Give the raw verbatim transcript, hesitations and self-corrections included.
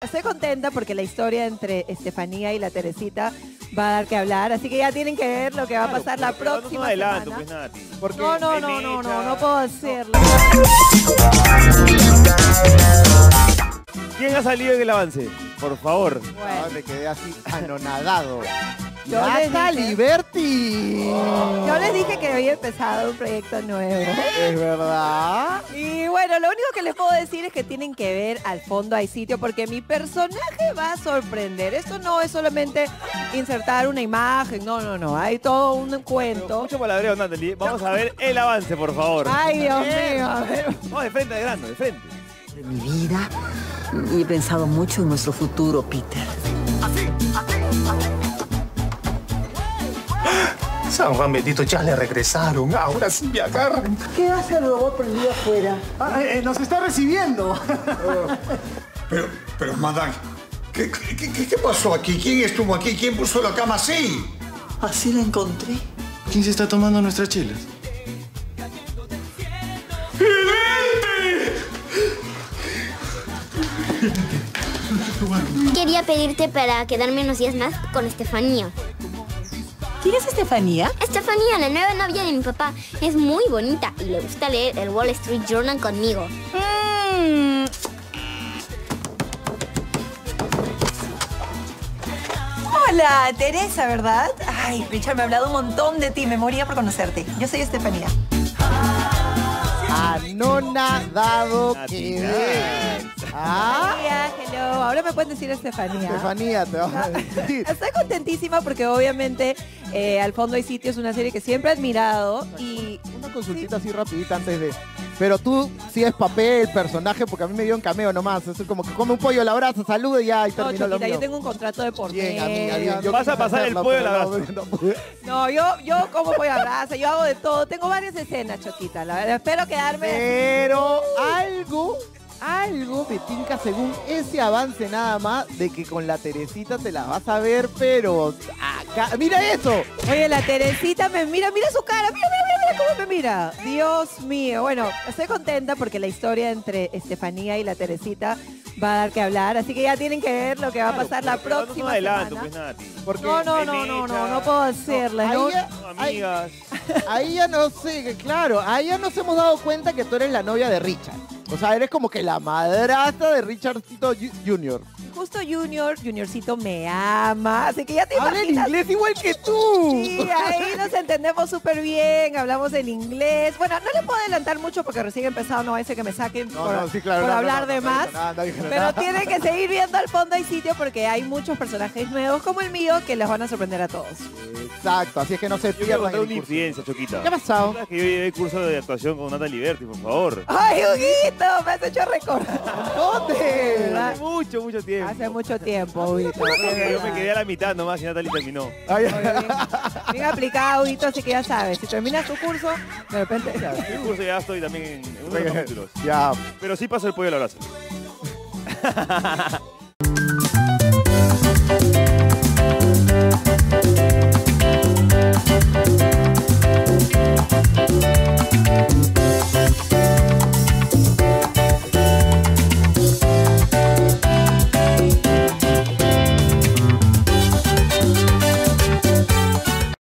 Estoy contenta porque la historia entre Estefanía y la Teresita va a dar que hablar, así que ya tienen que ver lo que va a pasar claro, la próxima adelanto, semana. Pues, Nati, no, no, no, no, no, no puedo decirlo. ¿Quién ha salido en el avance? Por favor. Bueno. Ah, me quedé así anonadado. Yo Natalie Vertiz. Oh. Yo les dije que había empezado un proyecto nuevo. Es verdad. Y bueno, lo único que les puedo decir es que tienen que ver Al Fondo Hay Sitio porque mi personaje va a sorprender. Esto no es solamente insertar una imagen, no, no, no. Hay todo un cuento. Mucho palabreo, Natalie. Vamos a ver el avance, por favor. Ay, Dios mío. A ver. Vamos de frente, de grande, de frente. De mi vida y he pensado mucho en nuestro futuro, Peter. Así, así, así. San Juan Betito, ya le regresaron, ahora sí viajaron. ¿Qué hace el robot prendido afuera? Ah, eh, nos está recibiendo. Uh, pero, pero, madame, ¿qué, qué, qué, ¿qué pasó aquí? ¿Quién estuvo aquí? ¿Quién puso la cama así? Así la encontré. ¿Quién se está tomando nuestras chelas? ¡Vidente! Quería pedirte para quedarme unos días más con Estefanía. ¿Quién es Estefanía? Estefanía, la nueva novia de mi papá. Es muy bonita y le gusta leer el Wall Street Journal conmigo. Mm. Hola, Teresa, ¿verdad? Ay, Richard me ha hablado un montón de ti. Me moría por conocerte. Yo soy Estefanía. Anonadado que es. Ah. Hello. Ahora me pueden decir Estefanía. Estefanía, te vas a decir. Estoy contentísima porque obviamente eh, Al Fondo Hay Sitio es una serie que siempre he admirado. Y una consultita así rapidita antes de... Pero tú sí es papel, personaje, porque a mí me dio un cameo nomás. Es como que come un pollo a la brasa, saluda y ya, y terminó lo mío. Yo tengo un contrato de por medio. Bien, amiga, bien. Yo vas a pasar hacerlo, el pollo a la brasa. No, no, no yo, yo como pollo a la brasa, yo hago de todo. Tengo varias escenas, Choquita, la verdad. Espero quedarme... Pero algo, algo me tinca según ese avance nada más de que con la Teresita te la vas a ver, pero... acá. ¡Mira eso! Oye, la Teresita me mira, mira su cara, mira, mira, mira. ¿Cómo me mira? Dios mío. Bueno, estoy contenta porque la historia entre Estefanía y la Teresita va a dar que hablar, así que ya tienen que ver lo que va a pasar claro, la próxima adelanto, semana. Pues, no, no, no, no, no, no puedo decirles. No, no, amigas. Ahí ya no sé, claro, ahí ya nos hemos dado cuenta que tú eres la novia de Richard. O sea, eres como que la madrastra de Richardcito junior Justo Junior, Juniorcito me ama, así que ya te imaginas. Habla en inglés igual que tú. Sí, ahí nos entendemos súper bien, hablamos en inglés. Bueno, no le puedo adelantar mucho porque recién he empezado, no va a ser que me saquen no, por, no, sí, claro, por no, hablar no, no, de no, más. No, no, no, no, pero no, no, tienen que seguir viendo Al Fondo Hay Sitio porque hay muchos personajes nuevos como el mío que les van a sorprender a todos. Exacto, así es que no se pierdan. Yo voy a contar una incidencia, Choquita. ¿Qué ha pasado? Que yo llevé el curso de actuación con Natalie Vertiz, por favor. ¡Ay, Huguito! Me has hecho recordar. ¿Dónde? Hace mucho, mucho tiempo. Hace mucho tiempo, Huguito. Yo me quedé a la mitad nomás y Natalie terminó. Ay, bien, bien aplicado, Huguito, así que ya sabes. Si terminas tu curso, de repente... El curso ya estoy también en unos capítulos. Ya. Pero sí paso el pollo a la brasa.